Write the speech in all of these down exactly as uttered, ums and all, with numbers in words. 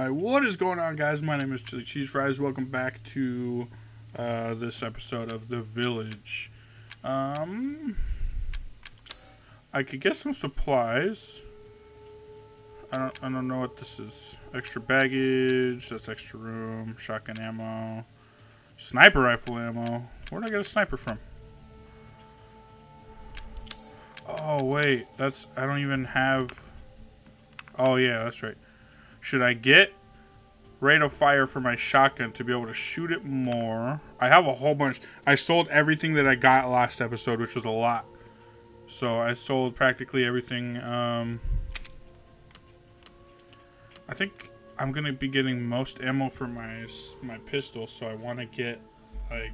Alright, what is going on, guys? My name is Chilicheesefrys. Welcome back to uh, this episode of The Village. Um, I could get some supplies. I don't, I don't know what this is. Extra baggage, that's extra room, shotgun ammo, sniper rifle ammo. Where did I get a sniper from? Oh, wait, that's, I don't even have, oh yeah, that's right. Should I get rate of fire for my shotgun to be able to shoot it more? I have a whole bunch. I sold everything that I got last episode, which was a lot. So I sold practically everything. Um, I think I'm going to be getting most ammo for my, my pistol. So I want to get, like,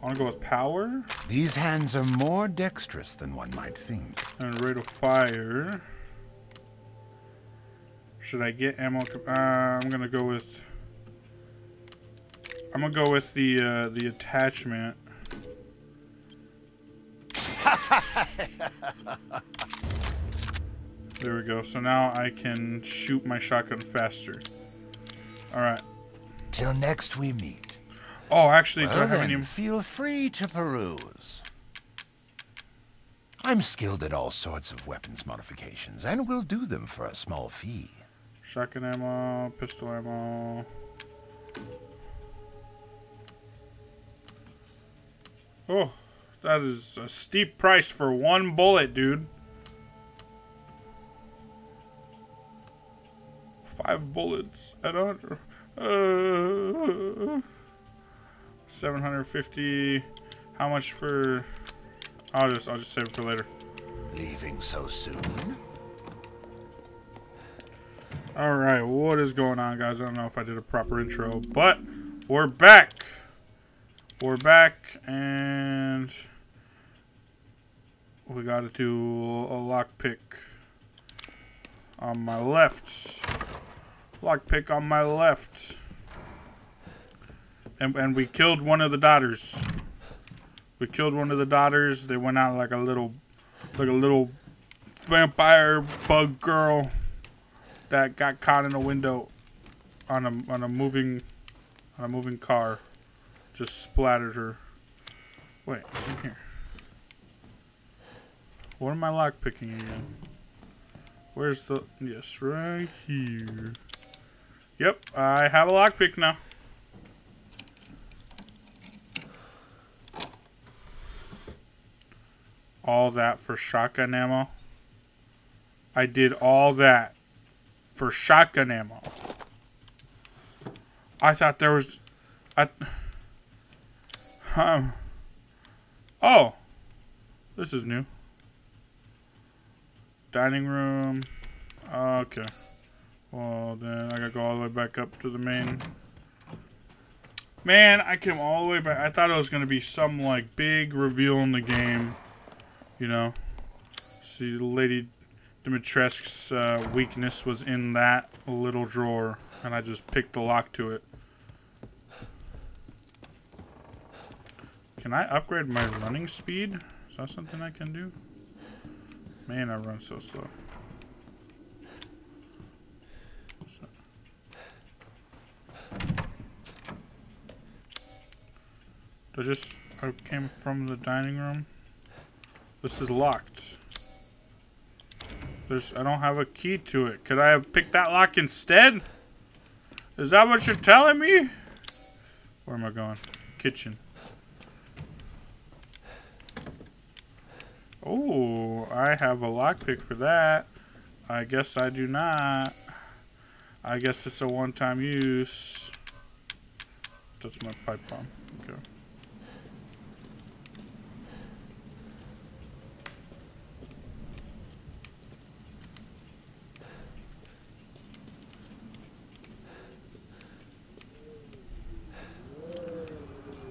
I want to go with power. These hands are more dexterous than one might think. And rate of fire. Should I get ammo? Uh, I'm gonna go with. I'm gonna go with the uh, the attachment. There we go. So now I can shoot my shotgun faster. All right. Till next we meet. Oh, actually, well, don't have any. Feel free to peruse. I'm skilled at all sorts of weapons modifications, and will do them for a small fee. Shotgun ammo, pistol ammo. Oh, that is a steep price for one bullet, dude. Five bullets at one hundred. Uh, seven hundred fifty. How much for? I'll just I'll just save it for later. Leaving so soon. Alright, what is going on, guys? I don't know if I did a proper intro, but we're back. We're back, and we gotta do a lockpick on my left. Lockpick on my left. And and we killed one of the daughters. We killed one of the daughters. They went out like a little like a little vampire bug girl. That got caught in a window on a on a moving on a moving car. Just splattered her. Wait, what's in here? What am I lock picking again? Where's the yes, right here. Yep, I have a lockpick now. All that for shotgun ammo. I did all that. For shotgun ammo. I thought there was... I, um, oh! This is new. Dining room. Okay. Well, then I gotta go all the way back up to the main. Man, I came all the way back. I thought it was gonna be some, like, big reveal in the game. You know? See, the lady... Dimitrescu's uh, weakness was in that little drawer, and I just picked the lock to it. Can I upgrade my running speed? Is that something I can do? Man, I run so slow. I just I came from the dining room. This is locked. There's, I don't have a key to it. Could I have picked that lock instead? Is that what you're telling me? Where am I going? Kitchen. Oh, I have a lockpick for that. I guess I do not. I guess it's a one-time use. That's my pipe bomb. Okay.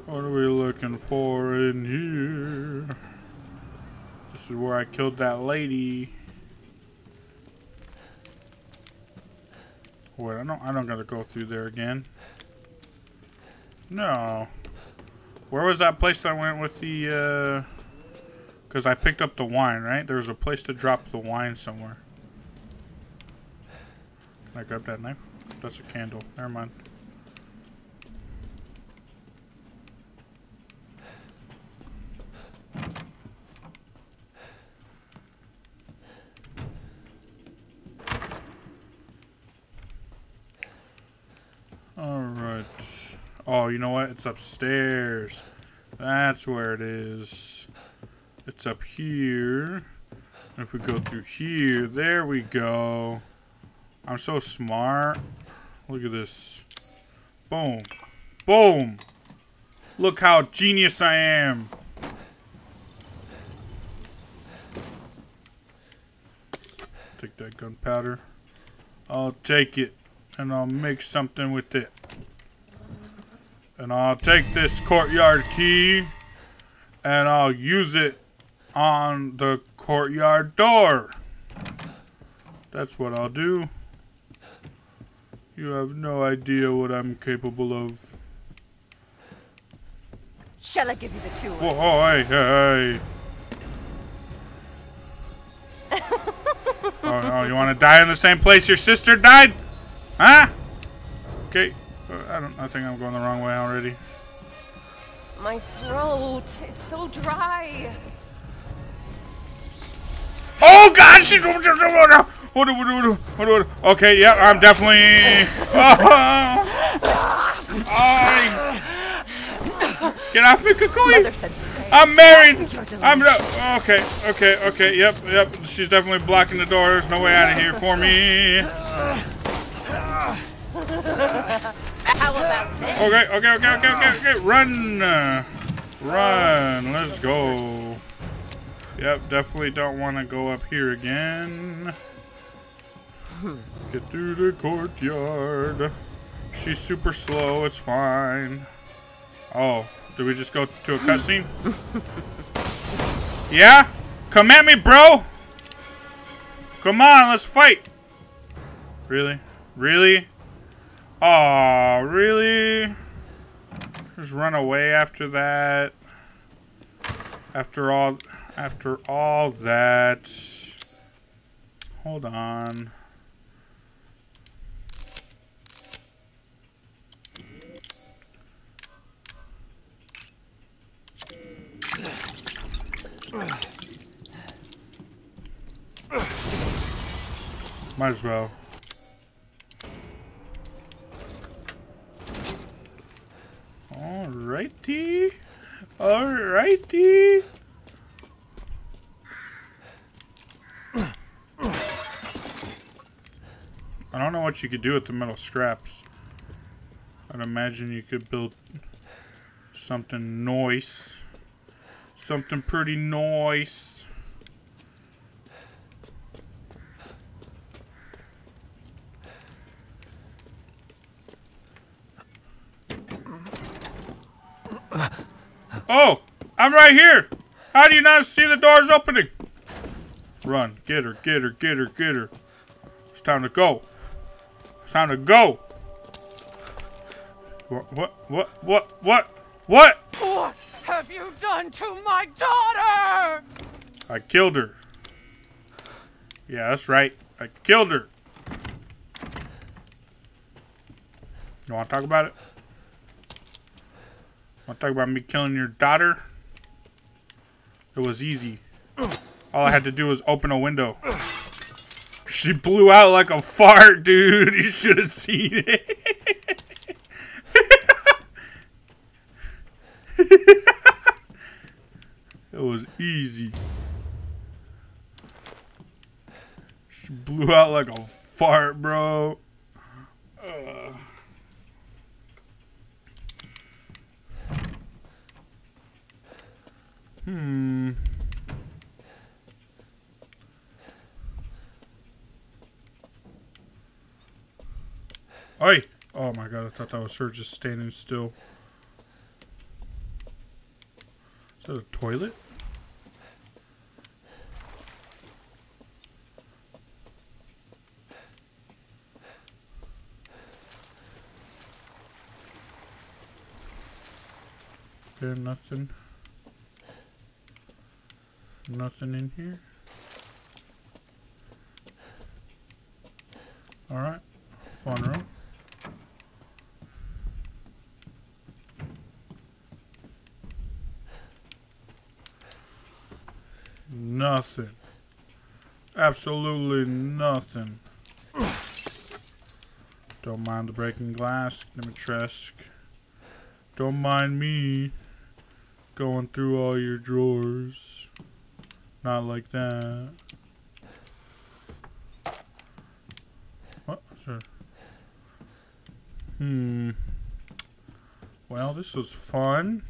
What are we looking for in here? This is where I killed that lady. Wait, I don't I don't gotta go through there again. No. Where was that place that I went with the uh because I picked up the wine, right? There was a place to drop the wine somewhere. I grabbed that knife. That's a candle. Never mind. Alright. Oh, you know what? It's upstairs. That's where it is. It's up here. And if we go through here, there we go. I'm so smart. Look at this. Boom. Boom! Look how genius I am! Take that gunpowder. I'll take it. And I'll make something with it. And I'll take this courtyard key. And I'll use it on the courtyard door. That's what I'll do. You have no idea what I'm capable of. Shall I give you the tour? Whoa, oh, hey, hey, hey. Oh, no, you want to die in the same place your sister died? Huh? Okay. I don't. I think I'm going the wrong way already. My throat. It's so dry. Oh God! She. Okay. Yeah. I'm definitely. Oh. Oh. Get off me, Kukui! I'm married. I'm. No. Okay. Okay. Okay. Yep. Yep. She's definitely blocking the door. There's no way out of here for me. How about this? Okay, okay, okay, okay, okay, okay. Run, uh, run. Let's go. Yep, definitely don't want to go up here again. Get through the courtyard. She's super slow. It's fine. Oh, did we just go to a cutscene? Yeah, come at me, bro. Come on, let's fight. Really, really. Aw, oh, really? Just run away after that. After all, after all that. Hold on. Might as well. Alrighty, alrighty. I don't know what you could do with the metal scraps. I'd imagine you could build something nice, something pretty nice. Oh, I'm right here. How do you not see the doors opening? Run, get her, get her, get her, get her. It's time to go. It's time to go. What, what, what, what, what, what? What have you done to my daughter? I killed her. Yeah, that's right. I killed her. You want to talk about it? Want to talk about me killing your daughter? It was easy. All I had to do was open a window. She blew out like a fart, dude. You should have seen it. It was easy. She blew out like a fart, bro. Ugh. Hmm. Oi! Oh my god, I thought that was her just standing still. Is that a toilet? Okay, nothing. Nothing in here. All right, funeral. Nothing. Absolutely nothing. Don't mind the breaking glass, Dimitrescu. Don't mind me going through all your drawers. Not like that. What? Sure. Hmm. Well, this was fun.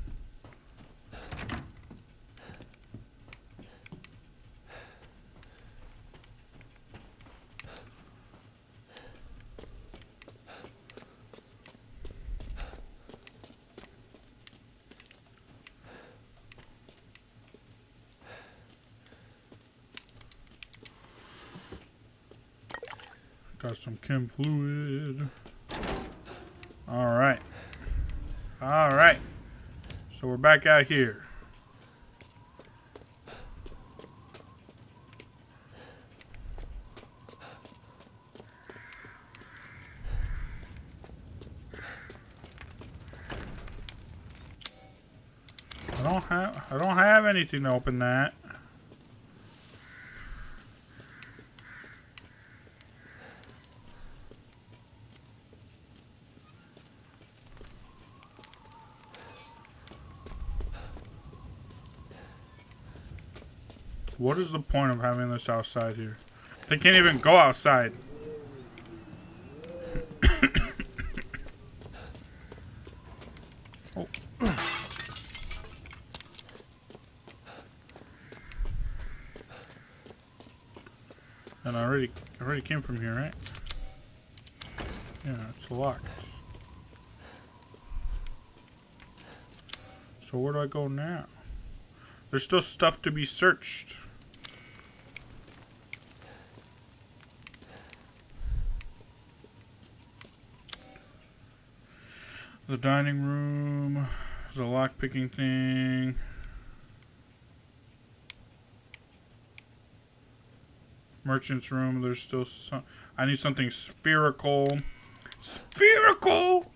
Got some chem fluid. Alright. Alright. So we're back out here. I don't have I don't have anything to open that. What is the point of having this outside here? They can't even go outside. Oh. And I already, I already came from here, right? Yeah, it's locked. So where do I go now? There's still stuff to be searched. The dining room, there's a lock picking thing. Merchant's room, there's still some. I need something spherical. Spherical!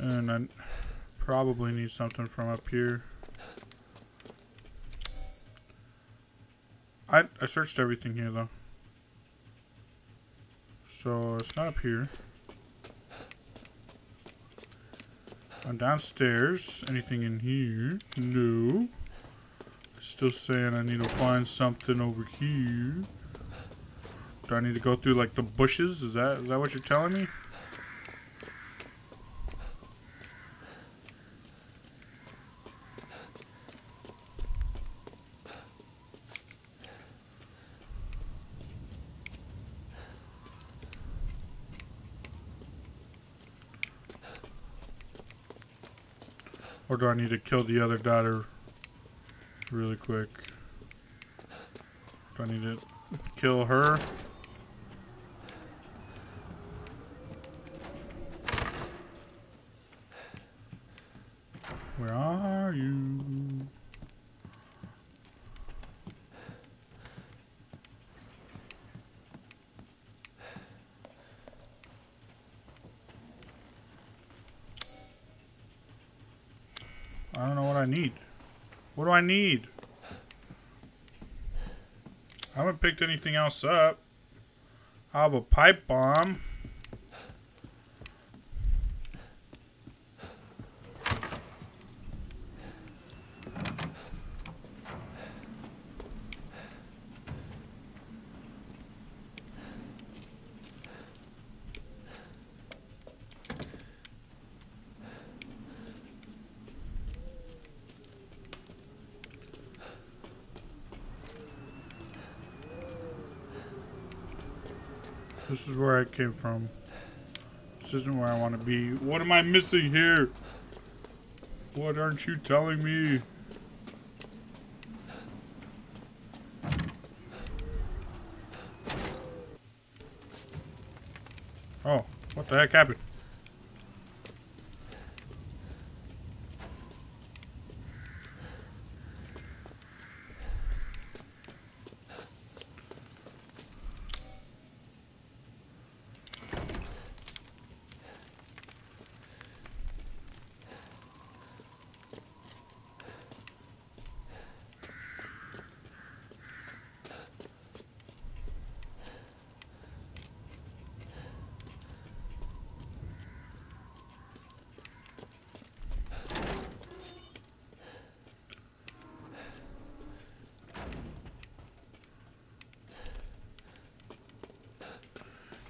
And I probably need something from up here. I, I searched everything here though. So it's not up here. I'm downstairs. Anything in here? No. Still saying I need to find something over here. Do I need to go through like the bushes? Is that is that what you're telling me? Or do I need to kill the other daughter really quick? Do I need to kill her? Where are you? I don't know what I need. What do I need? I haven't picked anything else up. I have a pipe bomb. This is where I came from. This isn't where I want to be. What am I missing here? What aren't you telling me? Oh, what What the heck happened?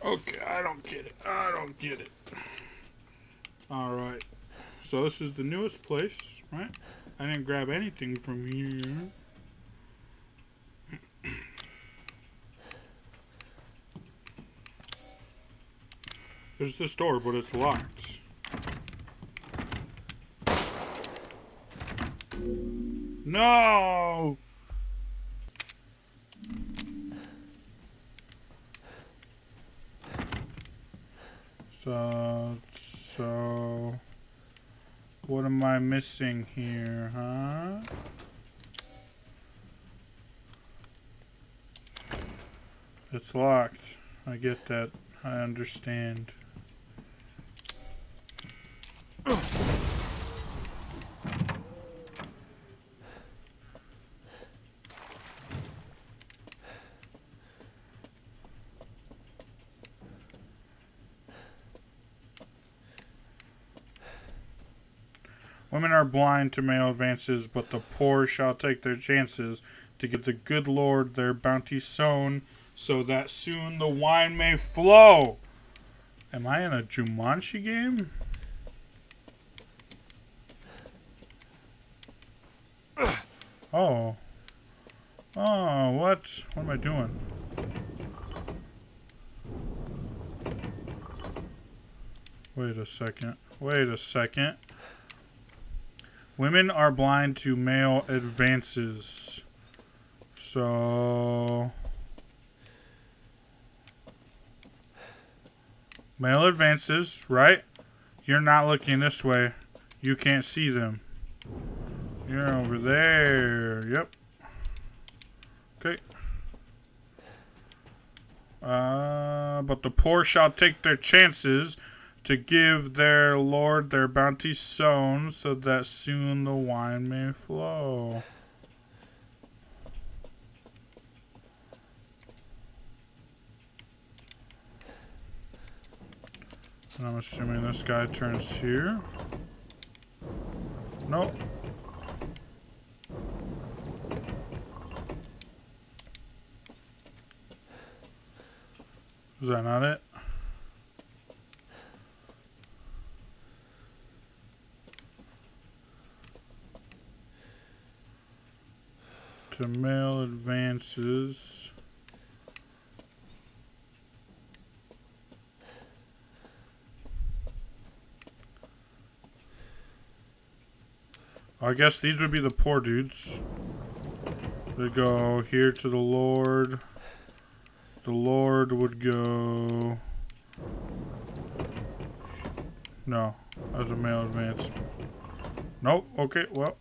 Okay, I don't get it. I don't get it. Alright. So this is the newest place, right? I didn't grab anything from here. There's this door, but it's locked. No! So, so, what am I missing here, huh? It's locked. I get that. I understand. Ugh. Women are blind to male advances, but the poor shall take their chances to give the good Lord their bounty sown, so that soon the wine may flow. Am I in a Jumanji game? Oh. Oh, what? What am I doing? Wait a second. Wait a second. Women are blind to male advances. So... male advances, right? You're not looking this way. You can't see them. You're over there. Yep. Okay. Uh, but the poor shall take their chances to give their Lord their bounty sown, so that soon the wine may flow. And I'm assuming this guy turns here. Nope. Is that not it? To male advances. I guess these would be the poor dudes. They go here to the Lord. The Lord would go... no, as a male advance. Nope, okay, well.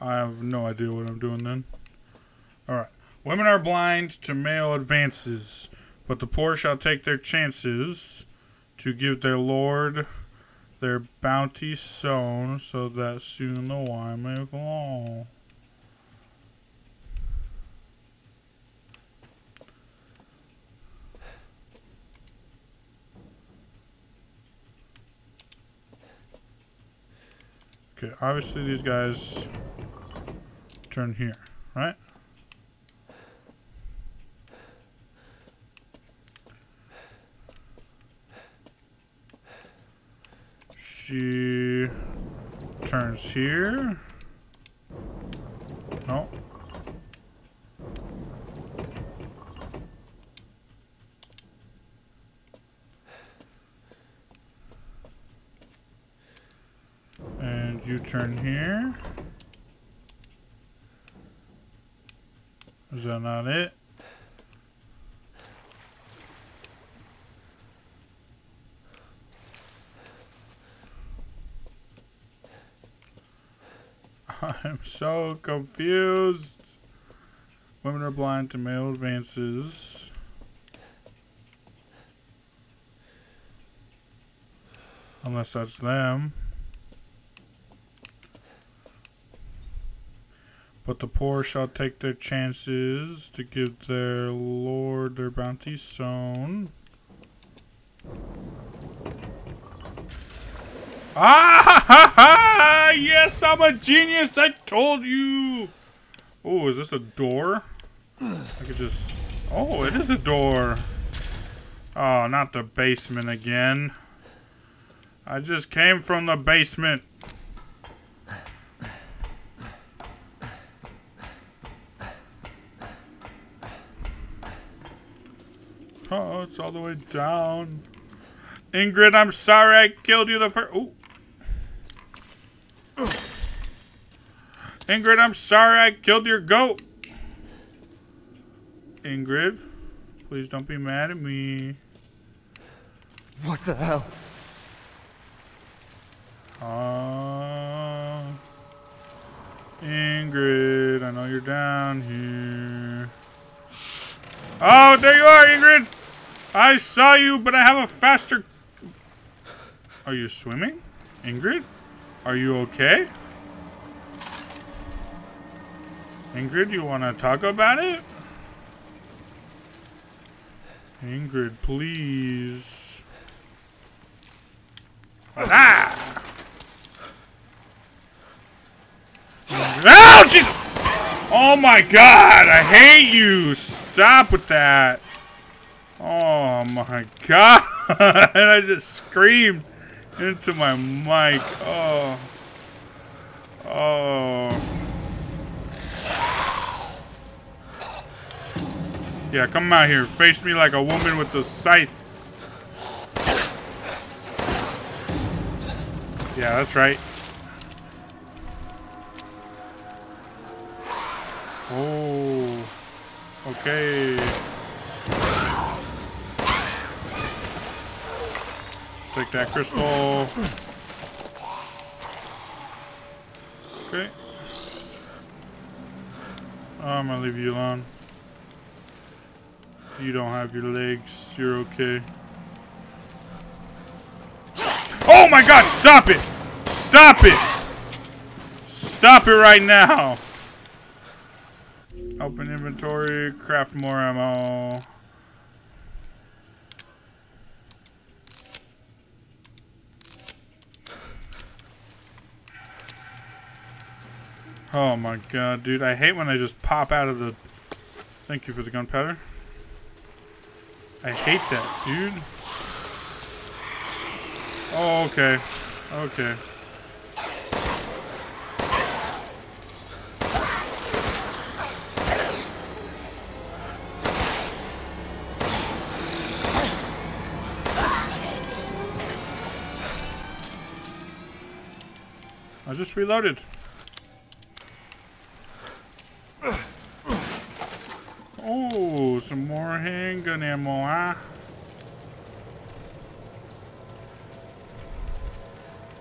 I have no idea what I'm doing then. Alright. Women are blind to male advances, but the poor shall take their chances to give their Lord their bounty sown, so that soon the wine may fall. Okay, obviously these guys... turn here, right? She turns here. No. And you turn here. Is that not it? I'm so confused. Women are blind to male advances. Unless that's them. But the poor shall take their chances to give their lord their bounty sown. Ah ha ha! Yes, I'm a genius! I told you! Oh, is this a door? I could just... Oh, it is a door! Oh, not the basement again. I just came from the basement. Oh, it's all the way down. Ingrid, I'm sorry I killed you the first... Oh. Ingrid, I'm sorry I killed your goat. Ingrid, please don't be mad at me. What the hell? Uh, Ingrid, I know you're down here. Oh, there you are, Ingrid! I saw you, but I have a faster... Are you swimming? Ingrid? Are you okay? Ingrid, you want to talk about it? Ingrid, please. Ah! Ow, Jesus! Oh my god, I hate you! Stop with that! Oh my god! And I just screamed into my mic. Oh. Oh. Yeah, come out here. Face me like a woman with a scythe. Yeah, that's right. Oh, okay. Take that crystal. Okay. I'm gonna leave you alone. You don't have your legs. You're okay. Oh my god, stop it! Stop it! Stop it right now! Open inventory, craft more ammo. Oh my god, dude. I hate when I just pop out of the... Thank you for the gunpowder. I hate that, dude. Oh, okay. Okay. I just reloaded. Oh, some more handgun ammo, huh?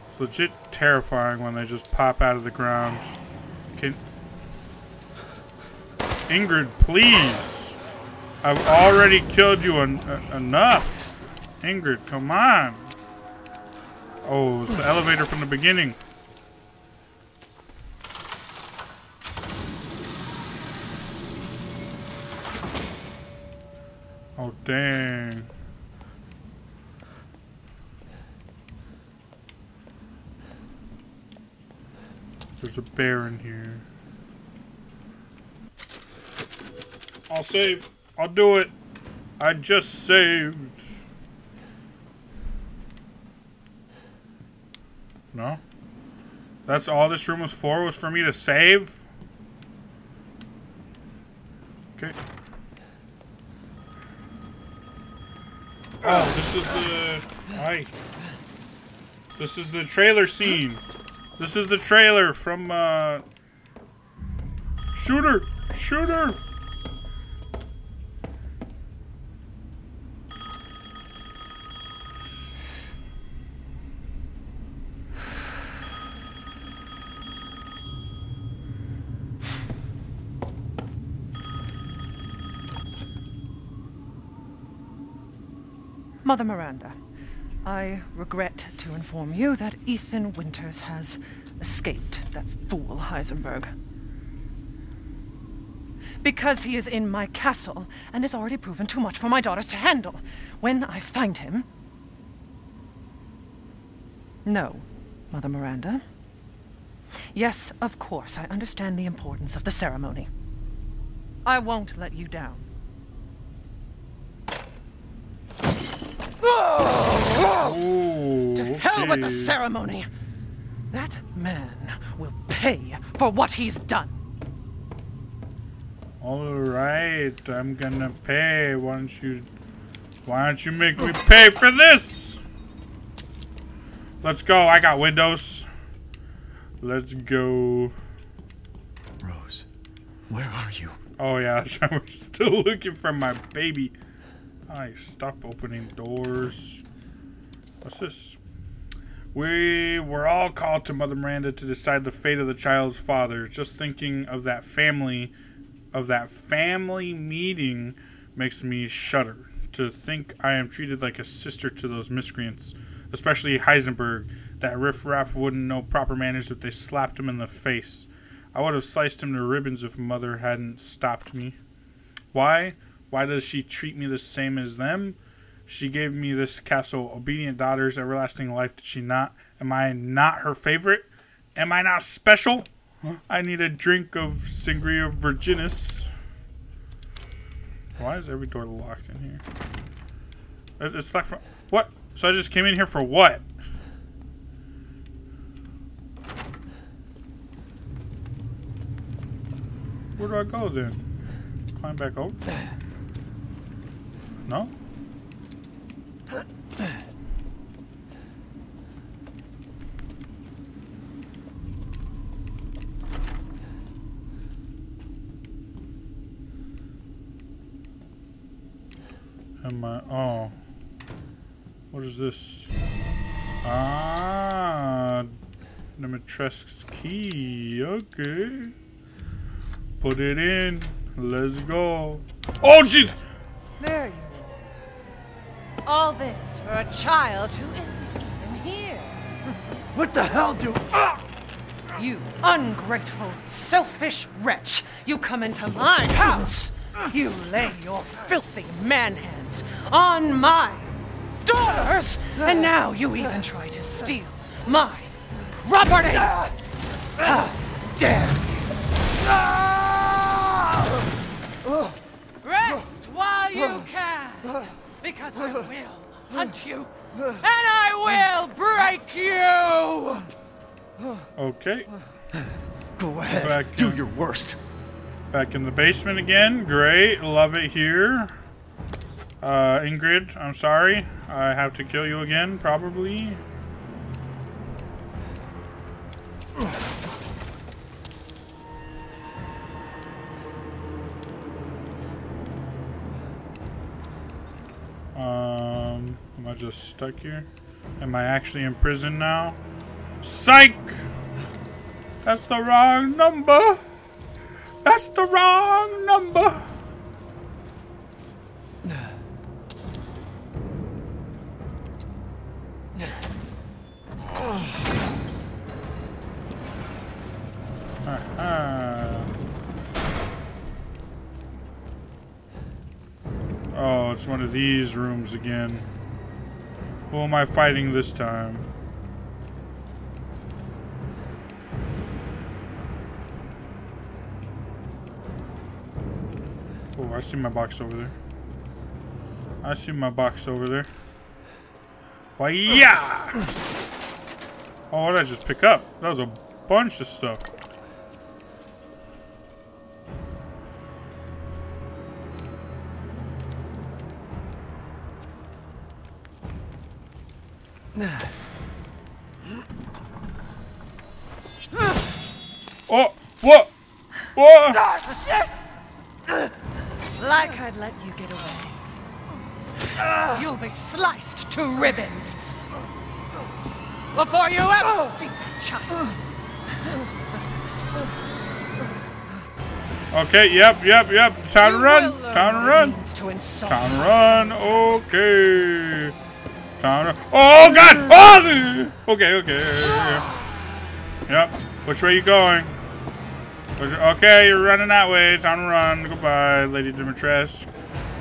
It's legit terrifying when they just pop out of the ground. Can... Ingrid, please! I've already killed you en enough. Ingrid, come on! Oh, it's the elevator from the beginning. Oh, dang. There's a bear in here. I'll save. I'll do it. I just saved. No? That's all this room was for, was for me to save? Okay. Oh, this is the... Hi. This is the trailer scene. This is the trailer from, uh... Shooter! Shooter! Mother Miranda, I regret to inform you that Ethan Winters has escaped that fool Heisenberg. Because he is in my castle and has already proven too much for my daughters to handle. When I find him... No, Mother Miranda. Yes, of course, I understand the importance of the ceremony. I won't let you down. Oh, oh, to hell okay. with the ceremony! That man will pay for what he's done. All right, I'm gonna pay. Why don't you? Why don't you make me pay for this? Let's go. I got windows. Let's go. Rose, where are you? Oh yeah, we're still looking for my baby. I stop opening doors. What's this? We were all called to Mother Miranda to decide the fate of the child's father. Just thinking of that family, of that family meeting makes me shudder. To think I am treated like a sister to those miscreants, especially Heisenberg. That riffraff wouldn't know proper manners if they slapped him in the face. I would have sliced him to ribbons if Mother hadn't stopped me. Why? Why does she treat me the same as them? She gave me this castle, obedient daughters, everlasting life, did she not? Am I not her favorite? Am I not special? I need a drink of Sangria Virginis. Why is every door locked in here? It's locked for... What? So I just came in here for what? Where do I go then? Climb back over? No? Am I? Oh. What is this? Ah. Dimitrescu's key. Okay. Put it in. Let's go. Oh, jeez! There you are. All this for a child who isn't even here. What the hell do... Ah! You ungrateful, selfish wretch. You come into my house. You lay your filthy man hands on my daughters, and now you even try to steal my property! How dare you! Rest while you can, because I will hunt you, and I will break you! Okay. Go ahead, Back do in. your worst. Back in the basement again. Great. Love it here. Uh, Ingrid, I'm sorry. I have to kill you again, probably. Um, am I just stuck here? Am I actually in prison now? Psych! That's the wrong number! That's the wrong number! Uh-huh. Oh, it's one of these rooms again. Who am I fighting this time? I see my box over there. I see my box over there. Why, yeah! Oh, what did I just pick up? That was a bunch of stuff. Oh, what? What? Oh, shit! Like I'd let you get away. You'll be sliced to ribbons before you ever see that child. Okay, yep, yep, yep. Time to run. Time to run. Time to run. Okay. Time to. Oh God! Oh! Okay, okay. Yep. Which way are you going? Which, okay, you're running that way. Time to run. Goodbye, Lady Dimitrescu.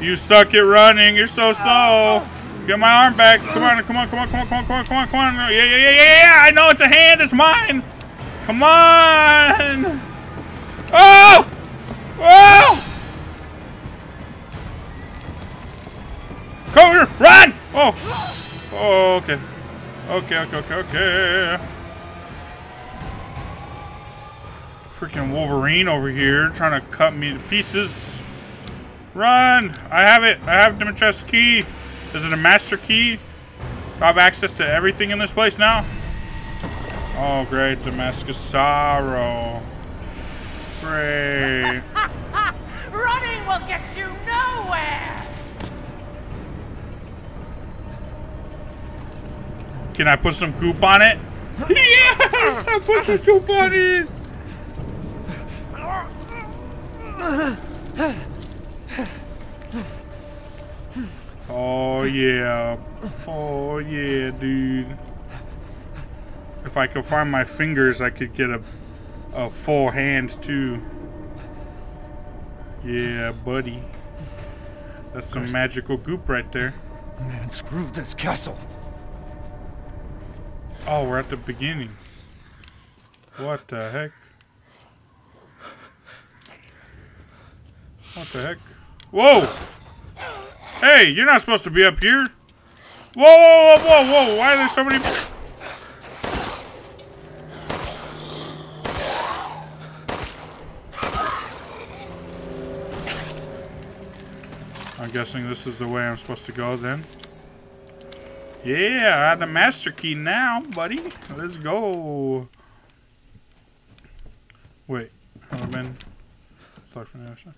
You suck at running. You're so slow. Get my arm back. Come on, come on, come on, come on, come on, come on, come on, come on. Yeah, yeah, yeah, yeah. I know it's a hand. It's mine. Come on. Oh! Oh! Come here. Run! Oh. Oh, okay. Okay, okay, okay, okay. Freaking Wolverine over here trying to cut me to pieces. Run! I have it. I have Dimitrescu's key. Is it a master key? I have access to everything in this place now. Oh, great. Damascus Sorrow. Great. Running will get you nowhere. Can I put some goop on it? Yes! I put some goop on it! Oh, yeah. Oh, yeah, dude. If I could find my fingers, I could get a, a full hand, too. Yeah, buddy. That's some magical goop right there. Man, screw this castle. Oh, we're at the beginning. What the heck? What the heck? Whoa! Hey, you're not supposed to be up here. Whoa, whoa, whoa, whoa, whoa. Why are there so many... I'm guessing this is the way I'm supposed to go then. Yeah, I have the master key now, buddy. Let's go. Wait, have I been... Select from the other side.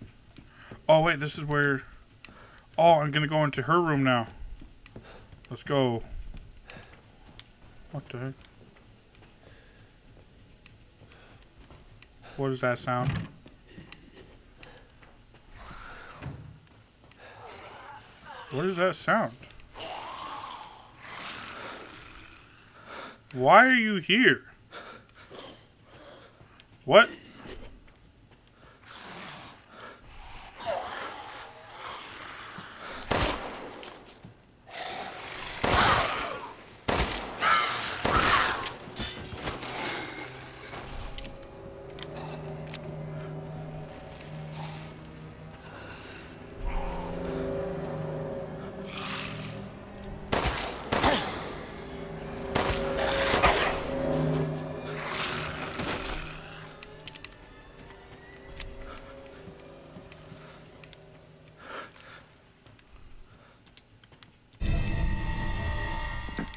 Oh, wait, this is where... Oh, I'm gonna go into her room now. Let's go. What the heck? What does that sound? What does that sound? Why are you here? What?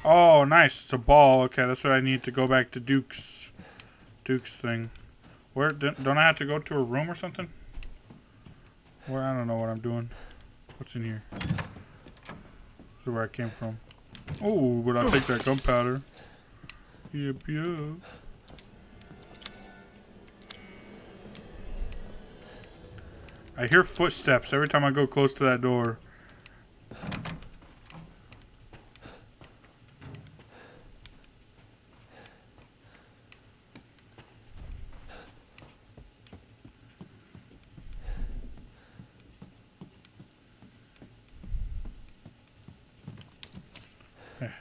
Oh, nice. It's a ball. Okay, that's what I need to go back to Duke's Duke's thing. Where don't I have to go to a room or something? Where I don't know what I'm doing. What's in here? This is where I came from. Oh, but I'll take that gunpowder. Yep, yep. I hear footsteps every time I go close to that door.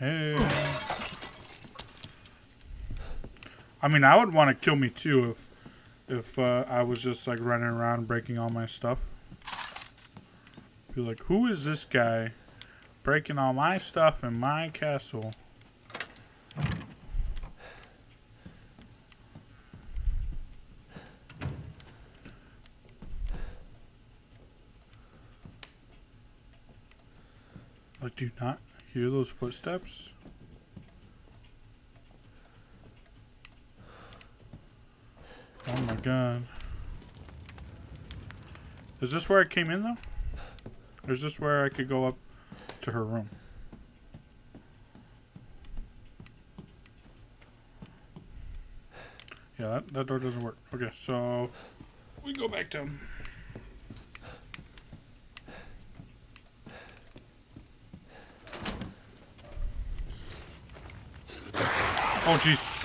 Hey. I mean, I would want to kill me too if if uh, I was just like running around breaking all my stuff. Be like, who is this guy breaking all my stuff in my castle? Like, do you not hear those footsteps? Oh my God. Is this where I came in though? Or is this where I could go up to her room? Yeah, that, that door doesn't work. Okay, so we go back to him. Oh, jeez.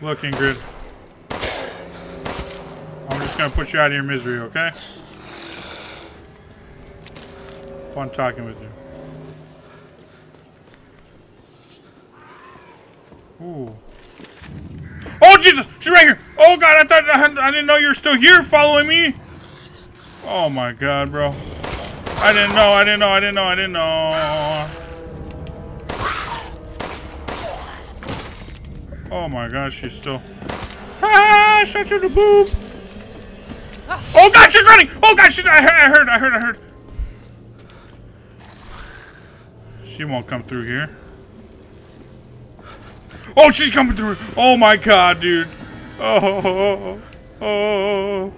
Look, Ingrid. I'm just gonna put you out of your misery, okay? Fun talking with you. Ooh. Oh, Jesus! She's right here! Oh, God, I thought I, I didn't know you were still here following me! Oh, my God, bro. I didn't know, I didn't know, I didn't know, I didn't know. Oh my gosh, she's still. Ah, shot you in the boob. Oh God, she's running. Oh God, she's. I heard. I heard. I heard. She won't come through here. Oh, she's coming through. Oh my God, dude. Oh, oh, oh.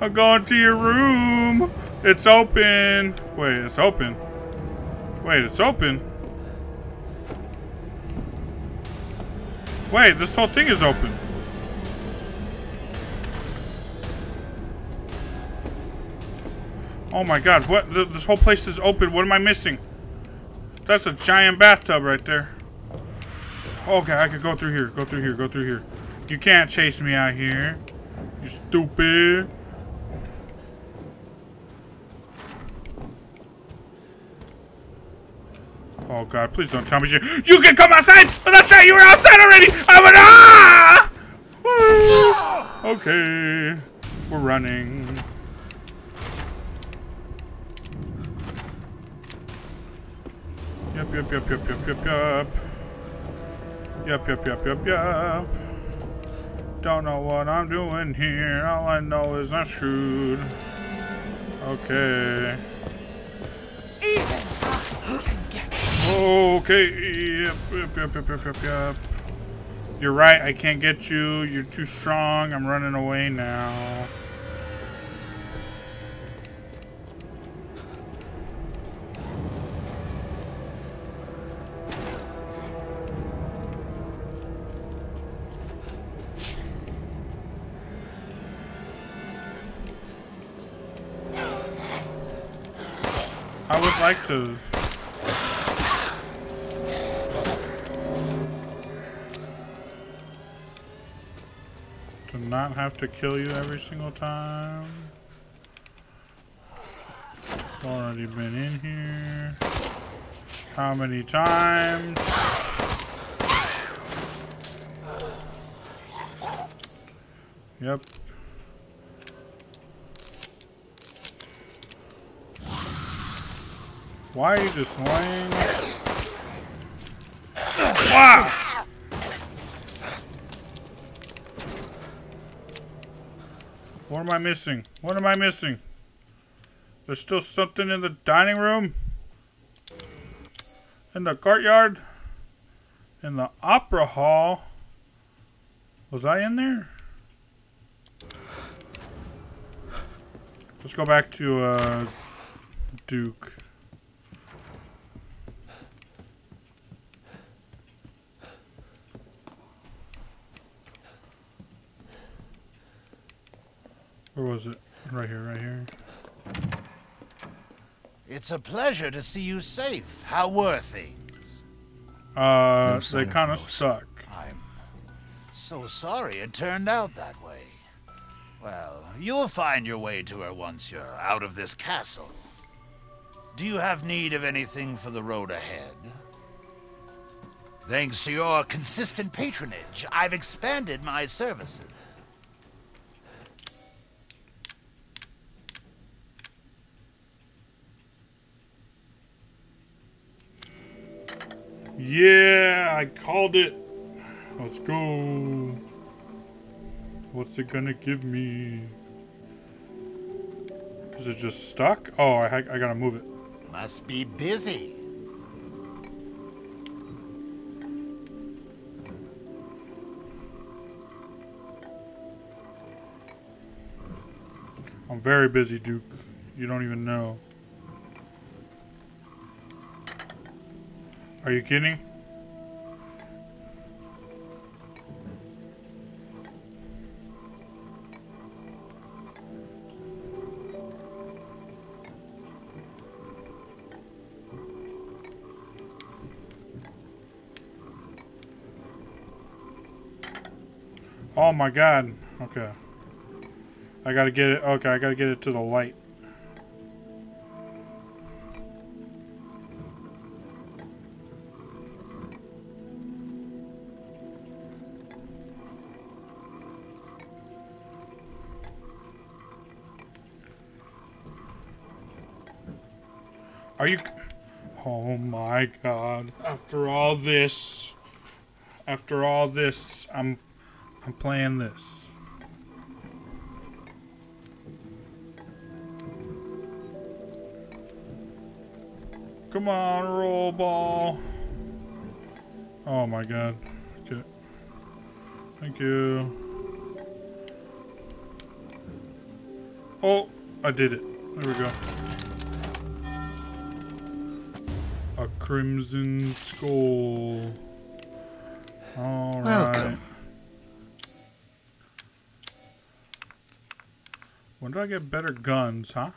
I'm going to your room. It's open. Wait, it's open. Wait, it's open. Wait, this whole thing is open. Oh my God, what? This whole place is open. What am I missing? That's a giant bathtub right there. Okay, I could go through here. Go through here. Go through here. You can't chase me out here. You stupid. Oh God, please don't tell me you You can come outside! That's right, you were outside already! I'm an ah! Woo! Okay. We're running. Yep, yep, yep, yep, yep, yep, yep. Yep, yep, yep, yep, yep. Don't know what I'm doing here. All I know is I'm screwed. Okay. Okay, yep, yep, yep, yep, yep, yep, yep. You're right, I can't get you. You're too strong. I'm running away now. I would like to... to not have to kill you every single time. Already been in here. How many times? Yep. Why are you just laying? Wow! What am I missing? What am I missing? There's still something in the dining room? In the courtyard? In the opera hall? Was I in there? Let's go back to uh, Duke. Where was it? Right here, right here. It's a pleasure to see you safe. How were things? Uh, no they kind of suck. I'm so sorry it turned out that way. Well, you'll find your way to her once you're out of this castle. Do you have need of anything for the road ahead? Thanks to your consistent patronage, I've expanded my services. Yeah, I called it. Let's go. What's it gonna give me? Is it just stuck? Oh, I, I gotta move it. Must be busy. I'm very busy, Duke. You don't even know. Are you kidding? Oh my god. Okay. I gotta get it. Okay, I gotta get it to the light. Are you... Oh my god. After all this... After all this, I'm... I'm playing this. Come on, roll ball. Oh my god. Okay. Thank you. Oh, I did it. There we go. A crimson skull. All right. Welcome. When do I get better guns, huh?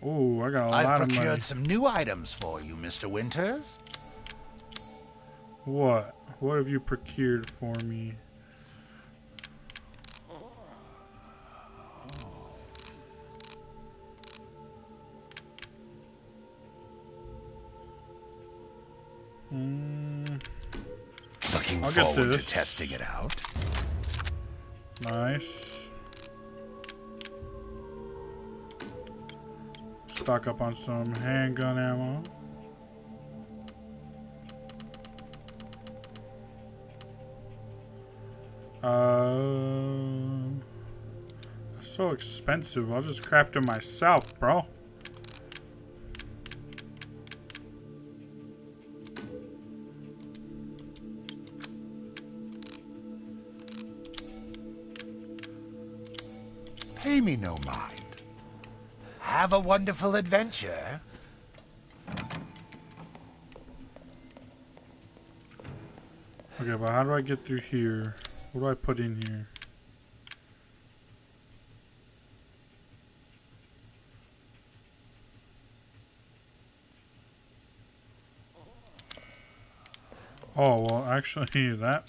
Oh, I got a I've lot of money. I've procured some new items for you, Mister Winters. What? What have you procured for me? Mm. Looking I'll forward get this. to testing it out. Nice. Stock up on some handgun ammo. Uh, that's so expensive. I'll just craft it myself, bro. Pay me no mind. Have a wonderful adventure. Okay, but how do I get through here? What do I put in here? Oh, well, actually, that.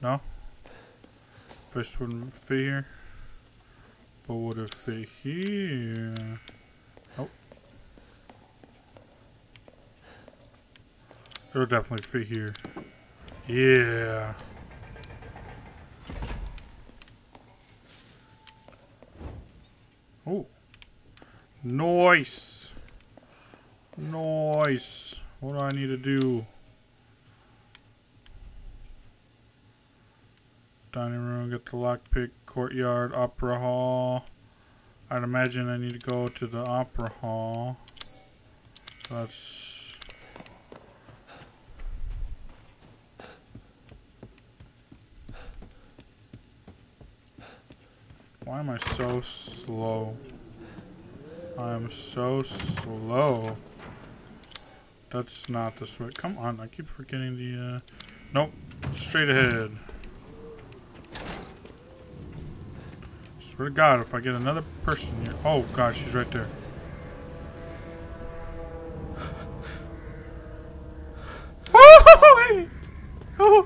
No? This wouldn't fit here. But what if they here? Oh. It'll definitely fit here. Yeah. Oh. Nice. Nice. What do I need to do? Dining room, get the lockpick, courtyard, opera hall. I'd imagine I need to go to the opera hall. That's... Why am I so slow? I am so slow. That's not the switch. Come on, I keep forgetting the... Uh... Nope, straight ahead. Swear to God, if I get another person here... Oh, God, she's right there. Oh, oh,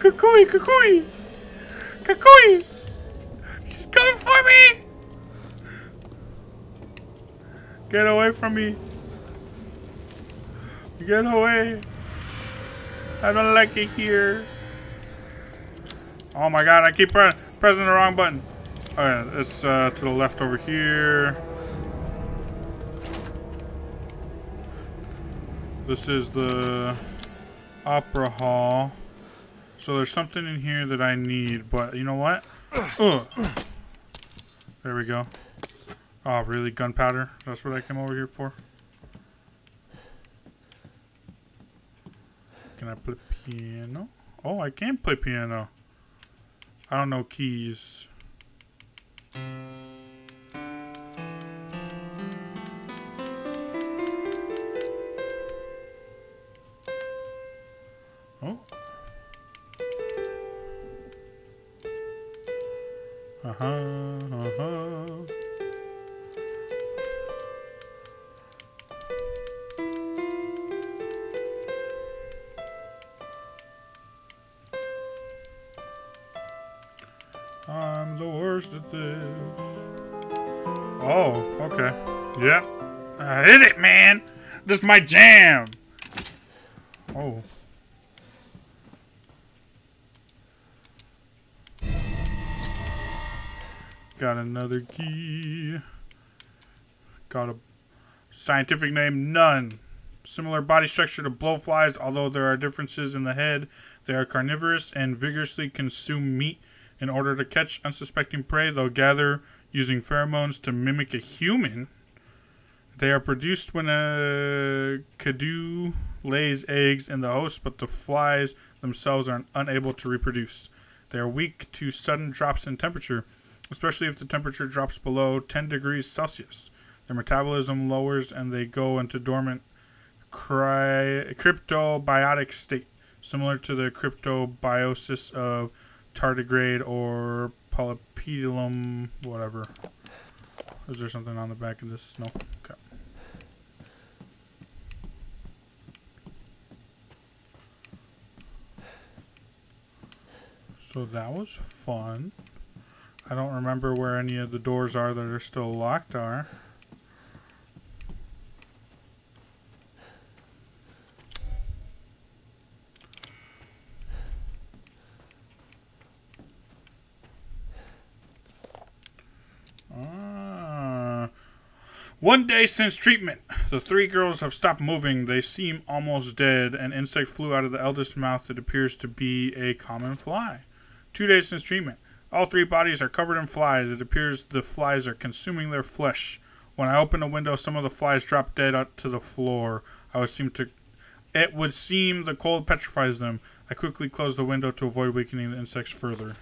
Kukui, Kukui! Kukui! She's coming for me! Get away from me. Get away. I don't like it here. Oh, my God, I keep running. Pressing the wrong button. Oh yeah, it's uh, to the left over here. This is the opera hall. So there's something in here that I need, but you know what? Ugh. There we go. Oh, really? Gunpowder? That's what I came over here for? Can I play piano? Oh, I can play piano. I don't know keys. Oh. Uh-huh, uh-huh. I'm the worst at this. Oh, okay. Yep. I hit it, man. This is my jam. Oh. Got another key. Got a scientific name, none. Similar body structure to blowflies, although there are differences in the head. They are carnivorous and vigorously consume meat in order to catch unsuspecting prey. They'll gather using pheromones to mimic a human. They are produced when a koodoo lays eggs in the host, but the flies themselves are unable to reproduce. They are weak to sudden drops in temperature, especially if the temperature drops below ten degrees Celsius. Their metabolism lowers and they go into dormant cry cryptobiotic state, similar to the cryptobiosis of tardigrade or polypedilum, whatever. Is there something on the back of this? No. Okay. So that was fun. I don't remember where any of the doors are that are still locked are. One day since treatment, the three girls have stopped moving. They seem almost dead. An insect flew out of the eldest's mouth that appears to be a common fly. Two days since treatment, all three bodies are covered in flies. It appears the flies are consuming their flesh. When I opened a window, some of the flies dropped dead out to the floor. I would seem to, it would seem the cold petrifies them. I quickly closed the window to avoid weakening the insects further.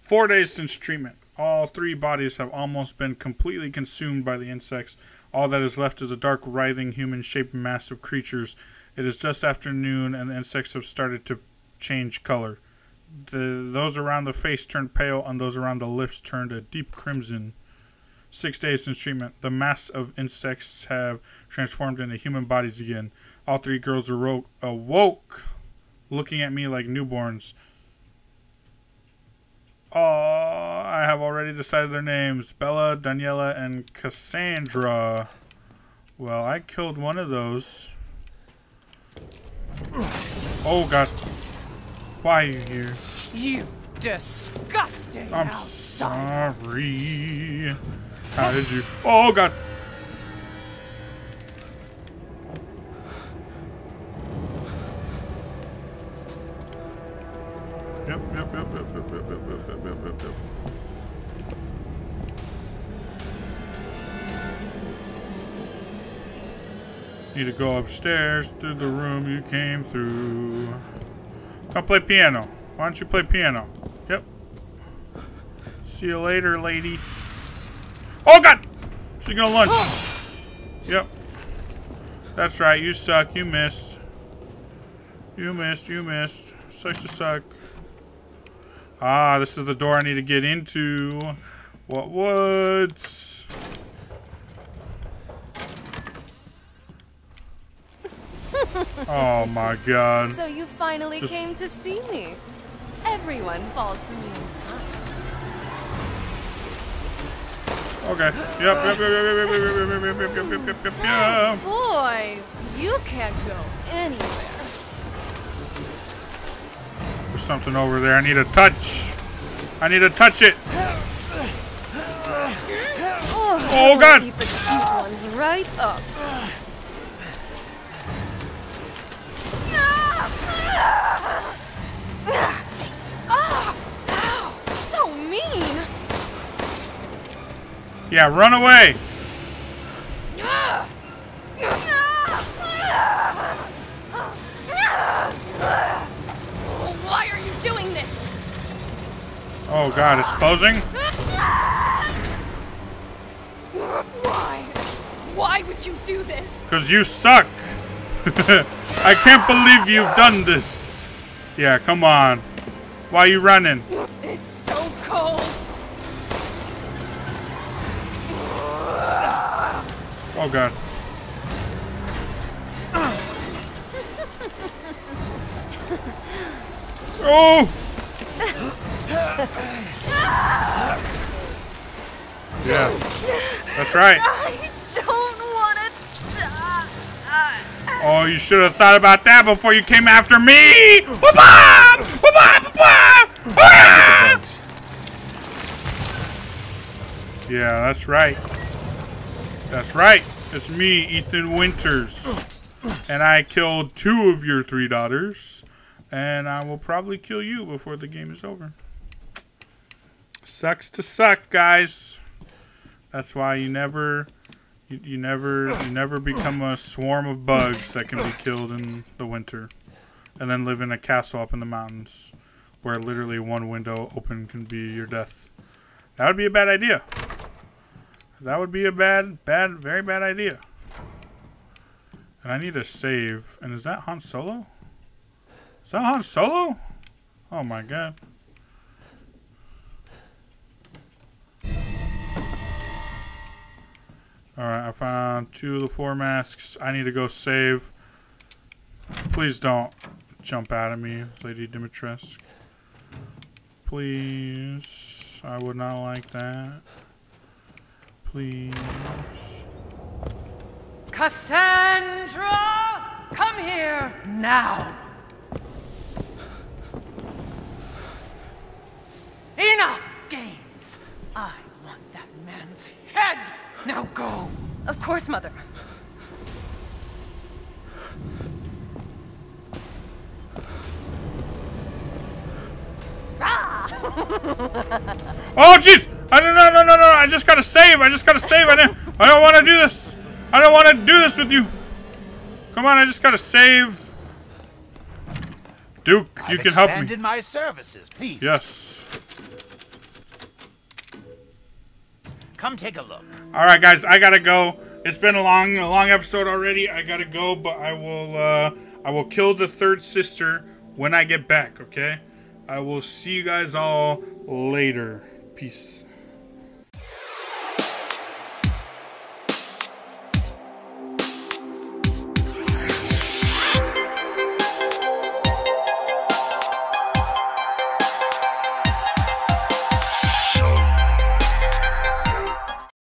Four days since treatment. All three bodies have almost been completely consumed by the insects. All that is left is a dark, writhing, human-shaped mass of creatures. It is just after noon, and the insects have started to change color. The, those around the face turned pale, and those around the lips turned a deep crimson. Six days since treatment, the mass of insects have transformed into human bodies again. All three girls awoke, awoke looking at me like newborns. Oh, I have already decided their names. Bella, Daniela, and Cassandra. Well, I killed one of those. Oh, God. Why are you here? You disgusting I'm outsider. Sorry. How did you... Oh, God. Yep, yep, yep, yep, yep, yep, yep, yep, yep, yep, yep. Need to go upstairs through the room you came through. Come play piano. Why don't you play piano? Yep. See you later, lady. Oh, God! She's gonna lunch. Yep. That's right, you suck, you missed. You missed, you missed. Sucks to suck. Ah, this is the door I need to get into. What woods? Oh my God. So you finally Just... came to see me. Everyone falls for me. Okay. Yep, yep, yep, yep, yep, yep, yep, yep, yep, yep, yep, yep. Boy, you can't go anywhere. There's something over there. I need a touch. I need to touch it. Oh, oh God! Keep it, keep ones right up. Oh, so mean. Yeah, run away. Oh god, it's closing? Why? Why would you do this? Because you suck! I can't believe you've done this! Yeah, come on. Why are you running? It's so cold! Oh god. Oh! Yeah. That's right. I don't want to die. Oh, you should have thought about that before you came after me! Yeah, that's right. That's right. It's me, Ethan Winters. And I killed two of your three daughters. And I will probably kill you before the game is over. Sucks to suck, guys. That's why you never, you, you never, you never become a swarm of bugs that can be killed in the winter, and then live in a castle up in the mountains, where literally one window open can be your death. That would be a bad idea. That would be a bad, bad, very bad idea. And I need a save. And is that Han Solo? Is that Han Solo? Oh my god. Alright, I found two of the four masks. I need to go save. Please don't jump out at me, Lady Dimitrescu. Please. I would not like that. Please. Cassandra! Come here now! Enough games! I want that man's head! Now go! Of course, Mother. Oh, jeez! I don't know, no, no, no! I just gotta save! I just gotta save! I don't, I don't want to do this! I don't want to do this with you! Come on, I just gotta save! Duke, I've you can help me. I've expanded my services, please. Yes. Come take a look. Alright guys, I gotta go. It's been a long a long episode already. I gotta go, but I will uh I will kill the third sister when I get back, okay? I will see you guys all later. Peace.